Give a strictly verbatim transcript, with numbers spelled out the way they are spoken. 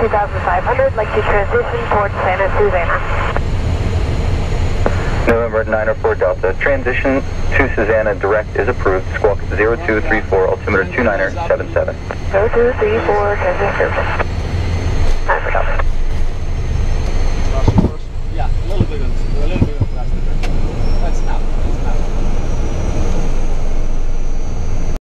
two thousand five hundred, like to transition towards Santa Susana. November nine oh four Delta, transition to Susana direct is approved. Squawk zero two three four, altimeter two niner seven seven. zero two three four, transition.